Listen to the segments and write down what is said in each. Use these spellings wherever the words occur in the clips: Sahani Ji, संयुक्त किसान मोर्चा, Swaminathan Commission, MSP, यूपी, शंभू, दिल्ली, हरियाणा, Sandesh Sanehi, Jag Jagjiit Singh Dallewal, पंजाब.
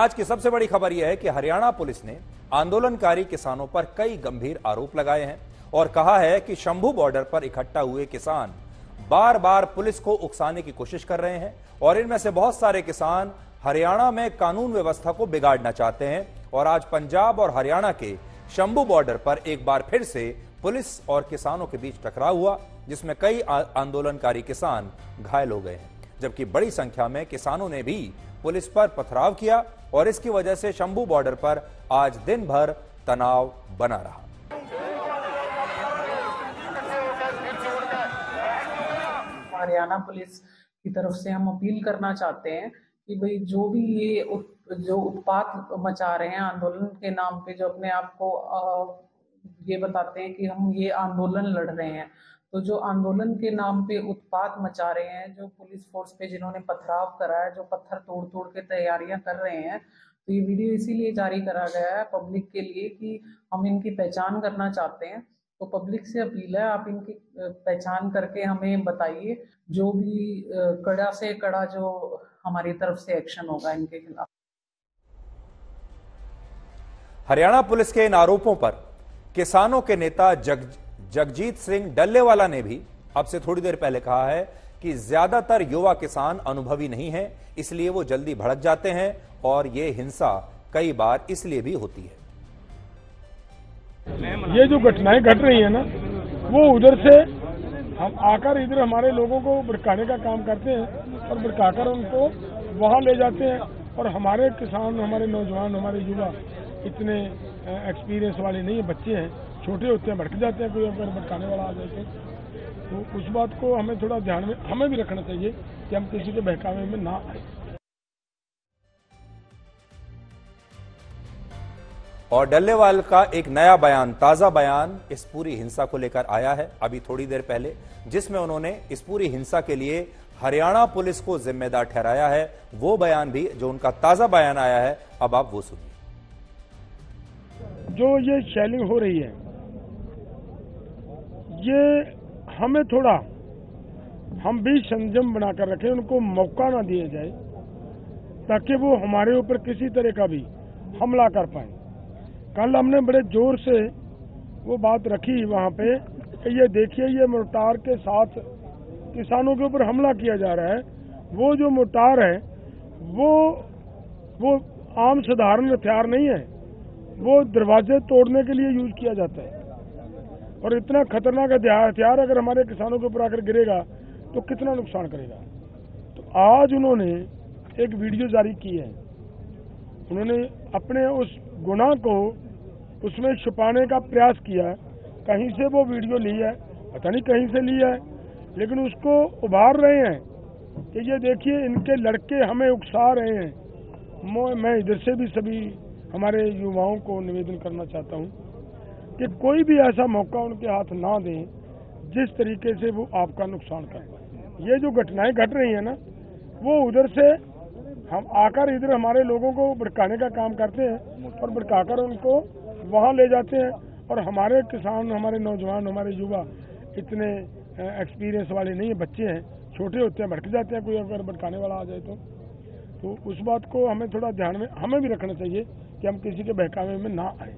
आज की सबसे बड़ी खबर यह है कि हरियाणा पुलिस ने आंदोलनकारी किसानों पर कई गंभीर आरोप लगाए हैं और कहा है कि शंभू बॉर्डर पर इकट्ठा हुए किसान बार बार पुलिस को उकसाने की कोशिश कर रहे हैं और इनमें से बहुत सारे किसान हरियाणा में कानून व्यवस्था को बिगाड़ना चाहते हैं और आज पंजाब और हरियाणा के शंभू बॉर्डर पर एक बार फिर से पुलिस और किसानों के बीच टकराव हुआ जिसमें कई आंदोलनकारी किसान घायल हो गए हैं, जबकि बड़ी संख्या में किसानों ने भी पुलिस पर पथराव किया और इसकी वजह से शंभू बॉर्डर पर आज दिन भर तनाव बना रहा। हरियाणा पुलिस की तरफ से हम अपील करना चाहते हैं कि भाई जो भी ये जो उत्पात मचा रहे हैं आंदोलन के नाम पे, जो अपने आप को ये बताते हैं कि हम ये आंदोलन लड़ रहे हैं, तो जो आंदोलन के नाम पे उत्पात मचा रहे हैं, जो पुलिस फोर्स पे जिन्होंने पथराव करा है, जो पत्थर तोड़ तोड़ के तैयारियां कर रहे हैं, तो ये वीडियो इसीलिए जारी करा गया है पब्लिक के लिए कि हम इनकी पहचान करना चाहते हैं। तो पब्लिक से अपील है, आप इनकी पहचान करके हमें बताइए, जो भी कड़ा से कड़ा जो हमारी तरफ से एक्शन होगा इनके खिलाफ। हरियाणा पुलिस के इन आरोपों पर किसानों के नेता जगजीत सिंह डल्लेवाला ने भी अब से थोड़ी देर पहले कहा है कि ज्यादातर युवा किसान अनुभवी नहीं हैं, इसलिए वो जल्दी भड़क जाते हैं और ये हिंसा कई बार इसलिए भी होती है। ये जो घटनाएं घट रही है ना, वो उधर से हम आकर इधर हमारे लोगों को भड़काने का काम करते हैं और भड़काकर उनको वहां ले जाते हैं और हमारे किसान, हमारे नौजवान, हमारे युवा इतने एक्सपीरियंस वाले नहीं है, बच्चे हैं, छोटे होते हैं, भटक जाते हैं, कोई अगर भटकाने वाला आ जाए तो उस बात को हमें थोड़ा ध्यान में हमें भी रखना चाहिए कि हम किसी के बहकावे में ना आए। और डल्लेवाल का एक नया बयान, ताजा बयान इस पूरी हिंसा को लेकर आया है अभी थोड़ी देर पहले, जिसमें उन्होंने इस पूरी हिंसा के लिए हरियाणा पुलिस को जिम्मेदार ठहराया है। वो बयान भी, जो उनका ताजा बयान आया है, अब आप वो सुनिए। जो ये शेलिंग हो रही है, ये हमें थोड़ा, हम भी संयम बनाकर रखें, उनको मौका ना दिया जाए ताकि वो हमारे ऊपर किसी तरह का भी हमला कर पाए। कल हमने बड़े जोर से वो बात रखी वहाँ पे कि ये देखिए, ये मोर्टार के साथ किसानों के ऊपर हमला किया जा रहा है। वो जो मोर्टार है वो आम साधारण हथियार नहीं है, वो दरवाजे तोड़ने के लिए यूज किया जाता है और इतना खतरनाक हथियार अगर हमारे किसानों के ऊपर आकर गिरेगा तो कितना नुकसान करेगा। तो आज उन्होंने एक वीडियो जारी की है, उन्होंने अपने उस गुनाह को उसमें छुपाने का प्रयास किया। कहीं से वो वीडियो ली है, पता नहीं कहीं से ली है, लेकिन उसको उभार रहे हैं कि ये देखिए इनके लड़के हमें उकसा रहे हैं। मैं इधर से भी सभी हमारे युवाओं को निवेदन करना चाहता हूँ कि कोई भी ऐसा मौका उनके हाथ ना दें जिस तरीके से वो आपका नुकसान कर पाए। ये जो घटनाएं घट रही हैं ना, वो उधर से हम आकर इधर हमारे लोगों को भड़काने का काम करते हैं और भड़काकर उनको वहां ले जाते हैं और हमारे किसान, हमारे नौजवान, हमारे युवा इतने एक्सपीरियंस वाले नहीं है, बच्चे हैं, छोटे होते हैं, भड़क जाते हैं, कोई अगर भड़काने वाला आ जाए तो उस बात को हमें थोड़ा ध्यान में हमें भी रखना चाहिए कि हम किसी के बहकावे में ना आए।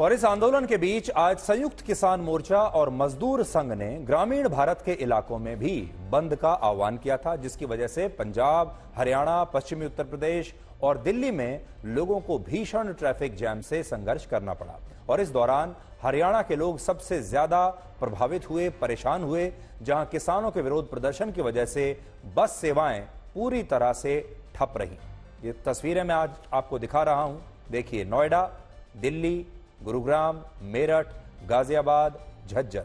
और इस आंदोलन के बीच आज संयुक्त किसान मोर्चा और मजदूर संघ ने ग्रामीण भारत के इलाकों में भी बंद का आह्वान किया था, जिसकी वजह से पंजाब, हरियाणा, पश्चिमी उत्तर प्रदेश और दिल्ली में लोगों को भीषण ट्रैफिक जैम से संघर्ष करना पड़ा। और इस दौरान हरियाणा के लोग सबसे ज्यादा प्रभावित हुए, परेशान हुए, जहां किसानों के विरोध प्रदर्शन की वजह से बस सेवाएं पूरी तरह से ठप रही। ये तस्वीरें मैं आज आपको दिखा रहा हूं, देखिए नोएडा, दिल्ली, गुरुग्राम, मेरठ, गाजियाबाद, झज्जर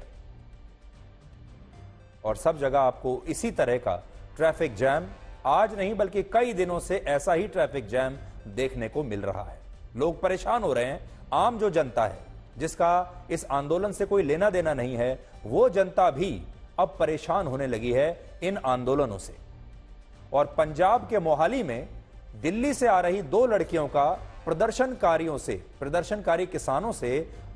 और सब जगह आपको इसी तरह का ट्रैफिक जैम, आज नहीं बल्कि कई दिनों से ऐसा ही ट्रैफिक जैम देखने को मिल रहा है। लोग परेशान हो रहे हैं। आम जो जनता है, जिसका इस आंदोलन से कोई लेना देना नहीं है, वो जनता भी अब परेशान होने लगी है इन आंदोलनों से। और पंजाब के मोहाली में दिल्ली से आ रही दो लड़कियों का प्रदर्शनकारी किसानों से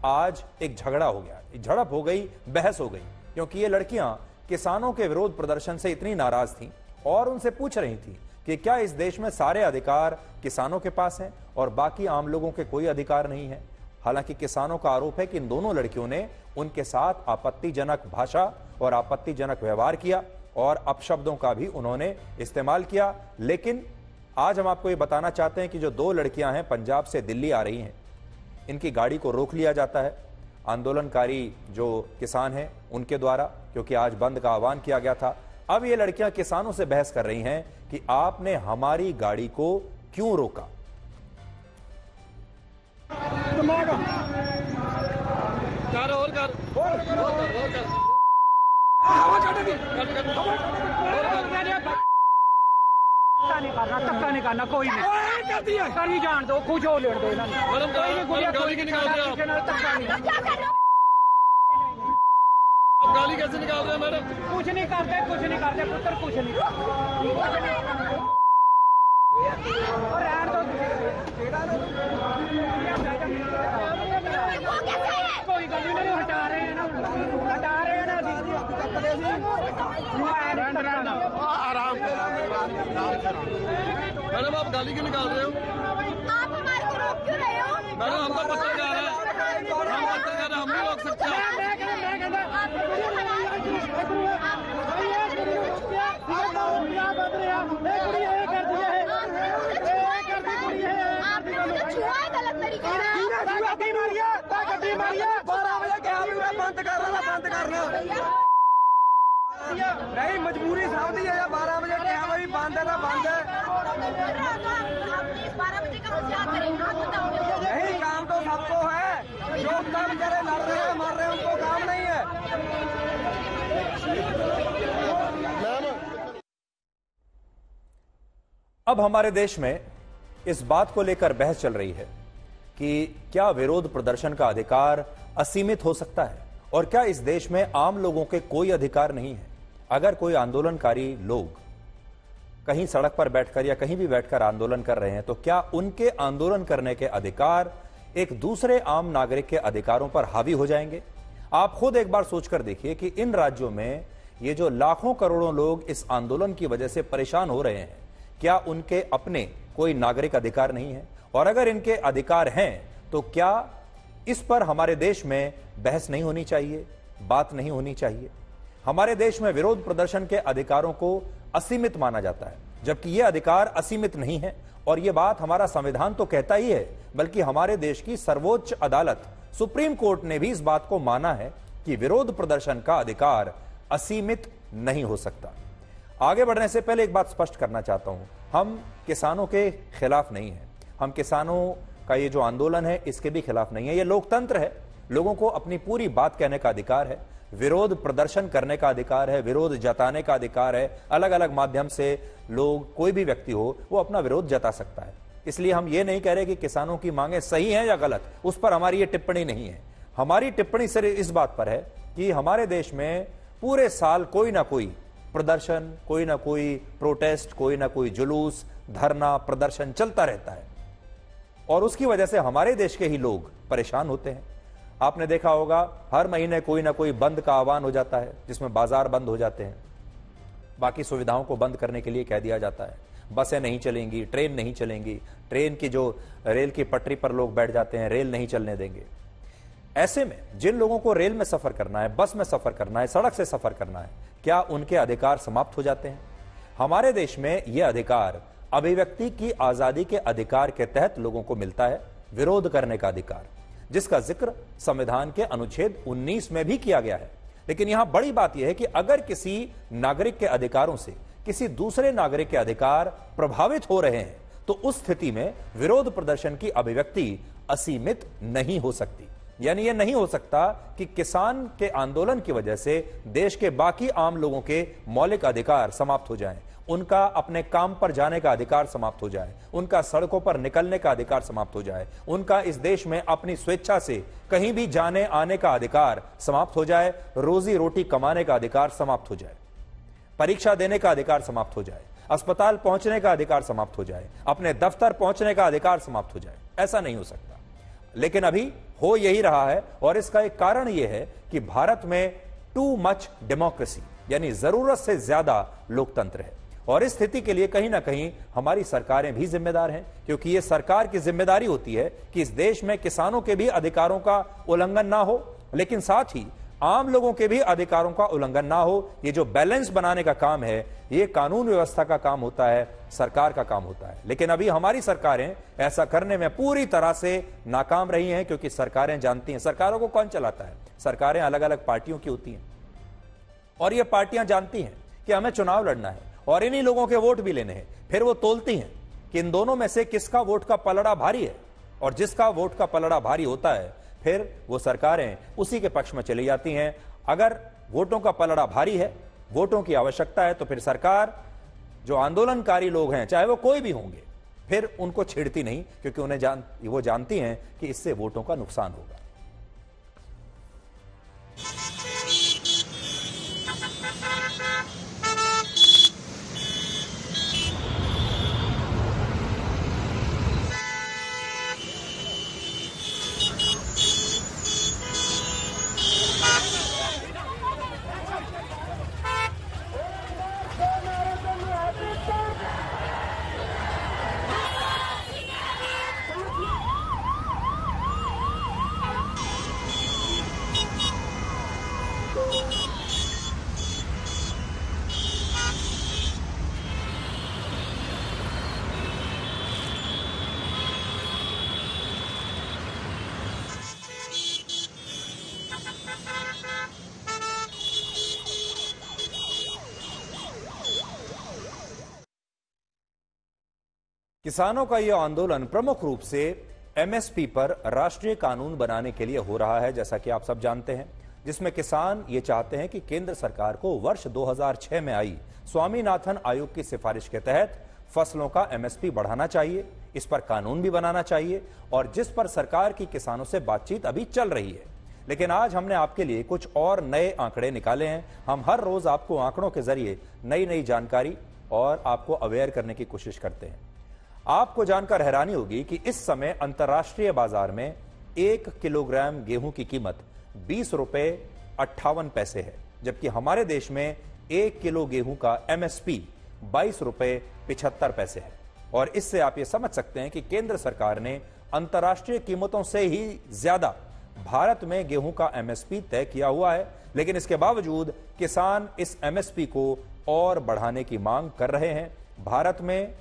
आज एक झगड़ा हो गया, झड़प हो गई, बहस हो गई, क्योंकि ये लड़कियां किसानों के विरोध प्रदर्शन से इतनी नाराज थीं और उनसे पूछ रही थी कि क्या इस देश में सारे अधिकार किसानों के पास हैं और बाकी आम लोगों के कोई अधिकार नहीं है। हालांकि किसानों का आरोप है कि इन दोनों लड़कियों ने उनके साथ आपत्तिजनक भाषा और आपत्तिजनक व्यवहार किया और अपशब्दों का भी उन्होंने इस्तेमाल किया। लेकिन आज हम आपको ये बताना चाहते हैं कि जो दो लड़कियां हैं पंजाब से दिल्ली आ रही हैं, इनकी गाड़ी को रोक लिया जाता है आंदोलनकारी जो किसान हैं उनके द्वारा, क्योंकि आज बंद का आह्वान किया गया था। अब ये लड़कियां किसानों से बहस कर रही हैं कि आपने हमारी गाड़ी को क्यों रोका। मैडम आप गाली क्यों निकाल रहे हो? आप हमारे को रोक क्यों रहे हो? मैडम हमको पता जा रहा है, हम पता जा रहा है, हम नहीं रोक सकते। नहीं मजबूरी साहब नहीं है, 12 बजे हमारी बंद है ना, बंद है। नहीं काम तो सबको है, जो काम करे लड़ रहे हैं मर रहे हैं उनको काम नहीं है। अब हमारे देश में इस बात को लेकर बहस चल रही है कि क्या विरोध प्रदर्शन का अधिकार असीमित हो सकता है और क्या इस देश में आम लोगों के कोई अधिकार नहीं है। अगर कोई आंदोलनकारी लोग कहीं सड़क पर बैठकर या कहीं भी बैठकर आंदोलन कर रहे हैं तो क्या उनके आंदोलन करने के अधिकार एक दूसरे आम नागरिक के अधिकारों पर हावी हो जाएंगे? आप खुद एक बार सोचकर देखिए कि इन राज्यों में ये जो लाखों करोड़ों लोग इस आंदोलन की वजह से परेशान हो रहे हैं, क्या उनके अपने कोई नागरिक अधिकार नहीं है? और अगर इनके अधिकार हैं तो क्या इस पर हमारे देश में बहस नहीं होनी चाहिए, बात नहीं होनी चाहिए? हमारे देश में विरोध प्रदर्शन के अधिकारों को असीमित माना जाता है, जबकि ये अधिकार असीमित नहीं है। और ये बात हमारा संविधान तो कहता ही है, बल्कि हमारे देश की सर्वोच्च अदालत सुप्रीम कोर्ट ने भी इस बात को माना है कि विरोध प्रदर्शन का अधिकार असीमित नहीं हो सकता। आगे बढ़ने से पहले एक बात स्पष्ट करना चाहता हूं, हम किसानों के खिलाफ नहीं है, हम किसानों का ये जो आंदोलन है इसके भी खिलाफ नहीं है। ये लोकतंत्र है, लोगों को अपनी पूरी बात कहने का अधिकार है, विरोध प्रदर्शन करने का अधिकार है, विरोध जताने का अधिकार है। अलग अलग माध्यम से लोग, कोई भी व्यक्ति हो, वो अपना विरोध जता सकता है। इसलिए हम ये नहीं कह रहे कि किसानों की मांगे सही हैं या गलत, उस पर हमारी ये टिप्पणी नहीं है। हमारी टिप्पणी सिर्फ इस बात पर है कि हमारे देश में पूरे साल कोई ना कोई प्रदर्शन, कोई ना कोई प्रोटेस्ट, कोई ना कोई जुलूस, धरना, प्रदर्शन चलता रहता है और उसकी वजह से हमारे देश के ही लोग परेशान होते हैं। आपने देखा होगा हर महीने कोई ना कोई बंद का आह्वान हो जाता है, जिसमें बाजार बंद हो जाते हैं, बाकी सुविधाओं को बंद करने के लिए कह दिया जाता है, बसें नहीं चलेंगी, ट्रेन नहीं चलेंगी, ट्रेन की जो रेल की पटरी पर लोग बैठ जाते हैं रेल नहीं चलने देंगे। ऐसे में जिन लोगों को रेल में सफर करना है, बस में सफर करना है, सड़क से सफर करना है, क्या उनके अधिकार समाप्त हो जाते हैं? हमारे देश में ये अधिकार अभिव्यक्ति की आजादी के अधिकार के तहत लोगों को मिलता है, विरोध करने का अधिकार, जिसका जिक्र संविधान के अनुच्छेद 19 में भी किया गया है। लेकिन यहां बड़ी बात यह है कि अगर किसी नागरिक के अधिकारों से किसी दूसरे नागरिक के अधिकार प्रभावित हो रहे हैं तो उस स्थिति में विरोध प्रदर्शन की अभिव्यक्ति असीमित नहीं हो सकती। यानी यह नहीं हो सकता कि किसान के आंदोलन की वजह से देश के बाकी आम लोगों के मौलिक अधिकार समाप्त हो जाएं, उनका अपने काम पर जाने का अधिकार समाप्त हो जाए, उनका सड़कों पर निकलने का अधिकार समाप्त हो जाए, उनका इस देश में अपनी स्वेच्छा से कहीं भी जाने आने का अधिकार समाप्त हो जाए, रोजी रोटी कमाने का अधिकार समाप्त हो जाए, परीक्षा देने का अधिकार समाप्त हो जाए, अस्पताल पहुंचने का अधिकार समाप्त हो जाए, अपने दफ्तर पहुंचने का अधिकार समाप्त हो जाए। ऐसा नहीं हो सकता, लेकिन अभी हो यही रहा है। और इसका एक कारण यह है कि भारत में टू मच डेमोक्रेसी, यानी जरूरत से ज्यादा लोकतंत्र है। और इस स्थिति के लिए कहीं ना कहीं हमारी सरकारें भी जिम्मेदार हैं, क्योंकि ये सरकार की जिम्मेदारी होती है कि इस देश में किसानों के भी अधिकारों का उल्लंघन ना हो, लेकिन साथ ही आम लोगों के भी अधिकारों का उल्लंघन ना हो। ये जो बैलेंस बनाने का काम है, ये कानून व्यवस्था का काम होता है, सरकार का काम होता है। लेकिन अभी हमारी सरकारें ऐसा करने में पूरी तरह से नाकाम रही हैं, क्योंकि सरकारें जानती हैं सरकारों को कौन चलाता है। सरकारें अलग अलग पार्टियों की होती हैं और ये पार्टियां जानती हैं कि हमें चुनाव लड़ना है और इन्हीं लोगों के वोट भी लेने हैं। फिर वो तोलती हैं कि इन दोनों में से किसका वोट का पलड़ा भारी है, और जिसका वोट का पलड़ा भारी होता है फिर वो सरकारें उसी के पक्ष में चली जाती हैं। अगर वोटों का पलड़ा भारी है, वोटों की आवश्यकता है, तो फिर सरकार जो आंदोलनकारी लोग हैं, चाहे वो कोई भी होंगे, फिर उनको छेड़ती नहीं, क्योंकि उन्हें वो जानती हैं कि इससे वोटों का नुकसान होगा। किसानों का यह आंदोलन प्रमुख रूप से एमएसपी पर राष्ट्रीय कानून बनाने के लिए हो रहा है, जैसा कि आप सब जानते हैं, जिसमें किसान ये चाहते हैं कि केंद्र सरकार को वर्ष 2006 में आई स्वामीनाथन आयोग की सिफारिश के तहत फसलों का एमएसपी बढ़ाना चाहिए, इस पर कानून भी बनाना चाहिए, और जिस पर सरकार की किसानों से बातचीत अभी चल रही है। लेकिन आज हमने आपके लिए कुछ और नए आंकड़े निकाले हैं। हम हर रोज आपको आंकड़ों के जरिए नई नई जानकारी और आपको अवेयर करने की कोशिश करते हैं। आपको जानकर हैरानी होगी कि इस समय अंतर्राष्ट्रीय बाजार में 1 किलोग्राम गेहूं की कीमत 20 रुपए 58 पैसे है, जबकि हमारे देश में 1 किलो गेहूं का एमएसपी 22 रुपए 75 पैसे है। और इससे आप ये समझ सकते हैं कि केंद्र सरकार ने अंतर्राष्ट्रीय कीमतों से ही ज्यादा भारत में गेहूं का एमएसपी तय किया हुआ है, लेकिन इसके बावजूद किसान इस एमएसपी को और बढ़ाने की मांग कर रहे हैं। भारत में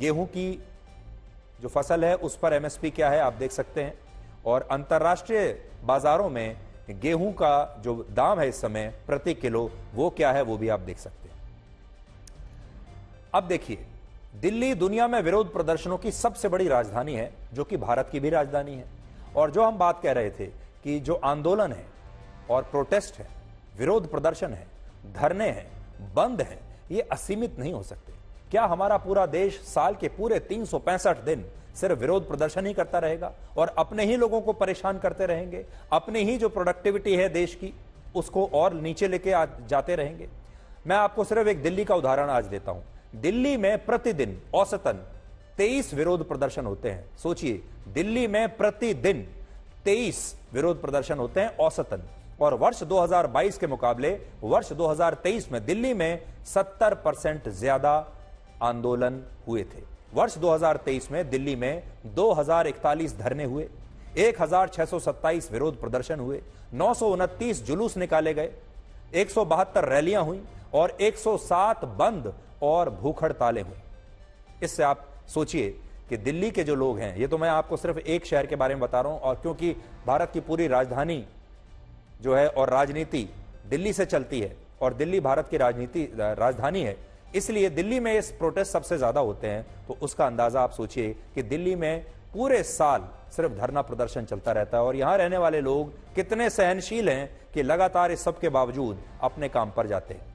गेहूं की जो फसल है उस पर एमएसपी क्या है आप देख सकते हैं, और अंतर्राष्ट्रीय बाजारों में गेहूं का जो दाम है इस समय प्रति किलो वो क्या है वो भी आप देख सकते हैं। अब देखिए, दिल्ली दुनिया में विरोध प्रदर्शनों की सबसे बड़ी राजधानी है, जो कि भारत की भी राजधानी है। और जो हम बात कह रहे थे कि जो आंदोलन है और प्रोटेस्ट है, विरोध प्रदर्शन है, धरने हैं, बंद हैं, ये असीमित नहीं हो सकते। क्या हमारा पूरा देश साल के पूरे 365 दिन सिर्फ विरोध प्रदर्शन ही करता रहेगा और अपने ही लोगों को परेशान करते रहेंगे, अपनी ही जो प्रोडक्टिविटी है देश की उसको और नीचे लेके जाते रहेंगे? मैं आपको सिर्फ एक दिल्ली का उदाहरण आज देता हूं। दिल्ली में प्रतिदिन औसतन 23 विरोध प्रदर्शन होते हैं। सोचिए, दिल्ली में प्रतिदिन 23 विरोध प्रदर्शन होते हैं औसतन, और वर्ष 2022 के मुकाबले वर्ष 2023 में दिल्ली में 70% ज्यादा आंदोलन हुए थे। वर्ष 2023 में दिल्ली में 2041 धरने हुए, 1627 विरोध प्रदर्शन हुए, 929 जुलूस निकाले गए, 172 रैलियां हुई और 107 बंद और भूख हड़तालें हुई। इससे आप सोचिए कि दिल्ली के जो लोग हैं, ये तो मैं आपको सिर्फ एक शहर के बारे में बता रहा हूं, और क्योंकि भारत की पूरी राजधानी जो है और राजनीति दिल्ली से चलती है और दिल्ली भारत की राजधानी है, इसलिए दिल्ली में इस प्रोटेस्ट सबसे ज्यादा होते हैं। तो उसका अंदाजा आप सोचिए कि दिल्ली में पूरे साल सिर्फ धरना प्रदर्शन चलता रहता है, और यहां रहने वाले लोग कितने सहनशील हैं कि लगातार इस सब के बावजूद अपने काम पर जाते हैं।